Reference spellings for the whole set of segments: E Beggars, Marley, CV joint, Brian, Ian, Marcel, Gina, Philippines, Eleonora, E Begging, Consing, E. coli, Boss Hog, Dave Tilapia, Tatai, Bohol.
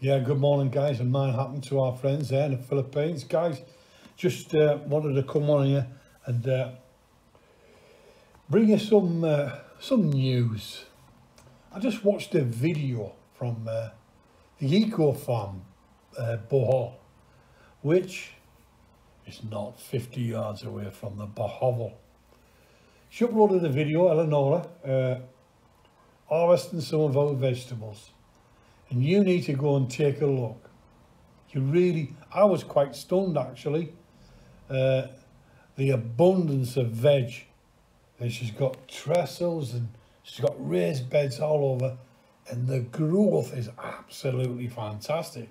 Yeah, good morning guys, and mine happened to our friends there in the Philippines. Guys, just wanted to come on here and bring you some news. I just watched a video from the eco farm Bohol, which is not 50 yards away from the Bohol. She uploaded a video, Eleonora, harvesting some of our vegetables. And you need to go and take a look. You really, I was quite stunned actually. The abundance of veg. And she's got trestles and she's got raised beds all over. And the growth is absolutely fantastic.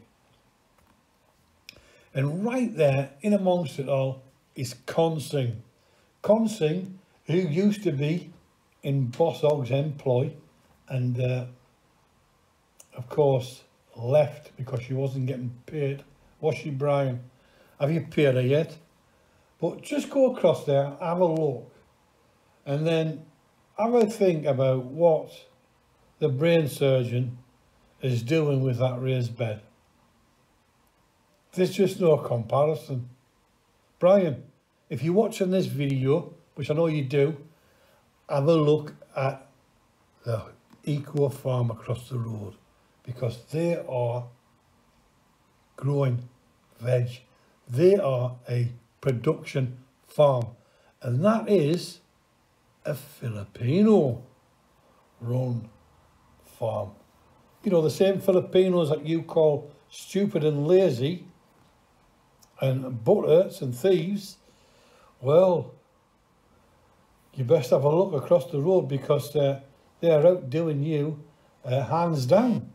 And right there, in amongst it all, is Consing. Consing, who used to be in Boss Hog's employ and of course left because she wasn't getting paid. Was she, Brian? Have you paid her yet? But just go across there, have a look, and then have a think about what the brain surgeon is doing with that raised bed. There's just no comparison. Brian, if you're watching this video, which I know you do, have a look at the eco farm across the road, because they are growing veg. They are a production farm, and that is a Filipino run farm. You know, the same Filipinos that you call stupid and lazy and butthurts and thieves. Well, you best have a look across the road, because they are outdoing you hands down.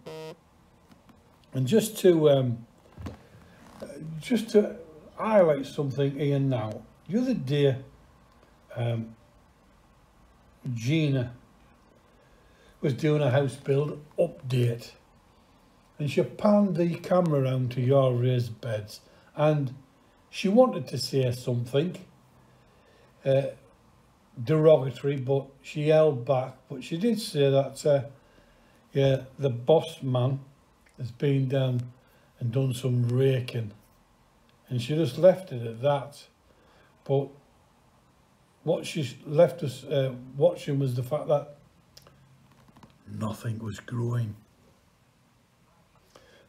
And just to highlight something, Ian, now, the other day, Gina was doing a house build update, and she panned the camera around to your raised beds, and she wanted to say something derogatory, but she held back. But she did say that yeah, the boss man has been down and done some raking, and she just left it at that. But what she left us watching was the fact that nothing was growing.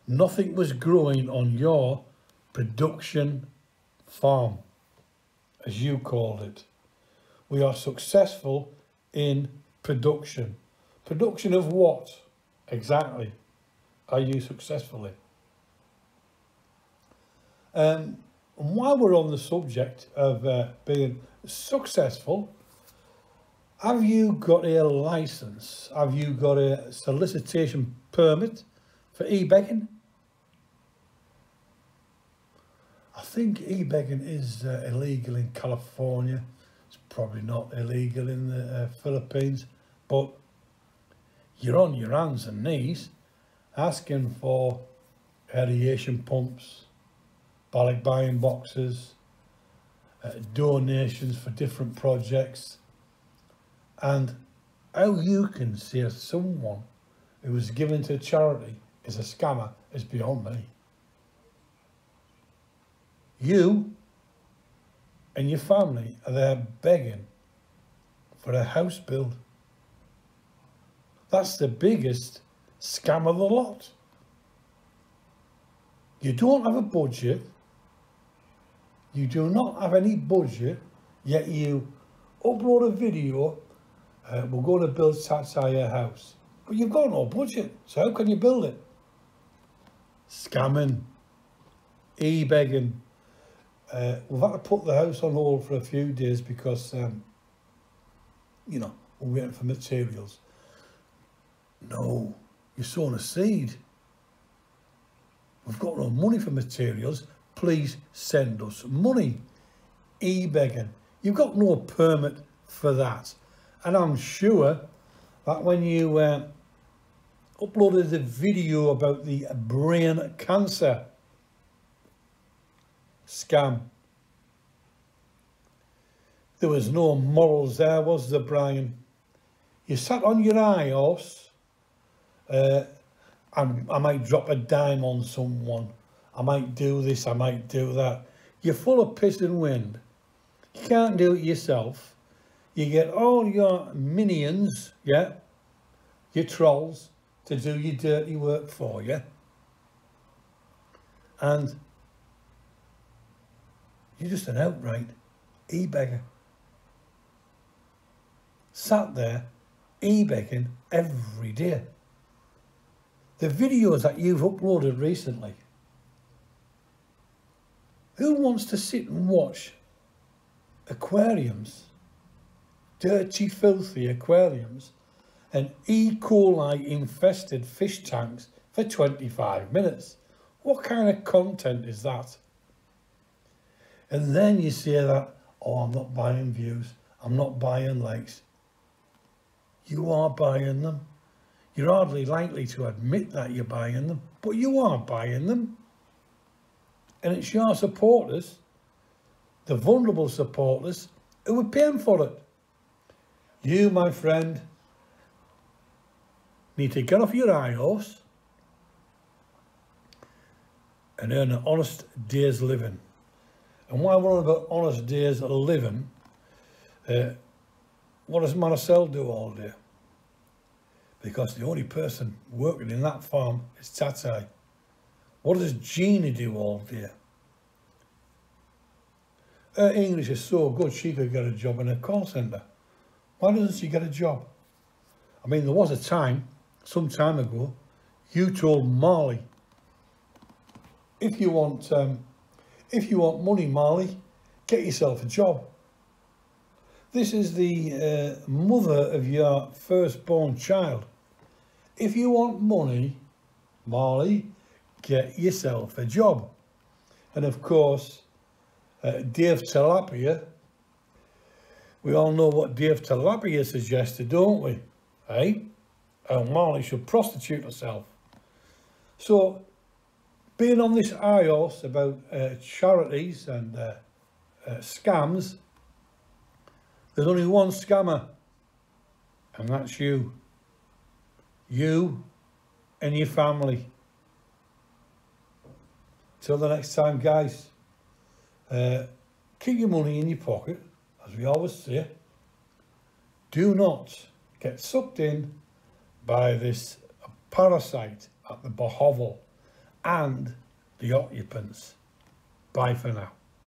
Nothing was growing on your production farm, as you called it. We are successful in production. Production of what exactly are you successful in? And while we're on the subject of being successful, have you got a license? Have you got a solicitation permit for e-begging? I think e-begging is illegal in California. It's probably not illegal in the Philippines, but you're on your hands and knees asking for aeration pumps, pallet buying boxes, donations for different projects. And how you can say someone who was given to charity is a scammer is beyond me. You and your family are there begging for a house build. That's the biggest scam of the lot. You don't have a budget. You do not have any budget, yet you upload a video, we're going to build Tatai a house. But you've got no budget, so how can you build it? Scamming, e-begging. We've had to put the house on hold for a few days because, you know, we're waiting for materials. No, you're sowing a seed. We've got no money for materials. Please send us money. E-begging. You've got no permit for that. And I'm sure that when you uploaded the video about the brain cancer scam, there was no morals there, was there, Brian? You sat on your high horse I might drop a dime on someone. I might do this, I might do that. You're full of piss and wind. You can't do it yourself. You get all your minions, yeah, your trolls, to do your dirty work for you. And you're just an outright e-beggar. Sat there e-begging every day. The videos that you've uploaded recently, who wants to sit and watch aquariums, dirty, filthy aquariums and E. coli infested fish tanks for 25 minutes? What kind of content is that? And then you say that, oh, I'm not buying views, I'm not buying likes. You are buying them. You're hardly likely to admit that you're buying them, but you are buying them. And it's your supporters, the vulnerable supporters, who are paying for it. You, my friend, need to get off your high horse and earn an honest day's living. And while we're on about honest days of living, what does Marcel do all day? Because the only person working in that farm is Tatai. What does Gina do all day? Her English is so good she could get a job in a call centre. Why doesn't she get a job? I mean, there was a time, some time ago, you told Marley, if you want money, Marley, get yourself a job. This is the mother of your firstborn child. If you want money, Marley, get yourself a job. And of course, Dave Tilapia, we all know what Dave Tilapia suggested, don't we? Hey, Marley should prostitute herself. So, being on this high horse about charities and scams, there's only one scammer, and that's you. You and your family. Till the next time, guys. Keep your money in your pocket, as we always say. Do not get sucked in by this parasite at the Bohol and the occupants. Bye for now.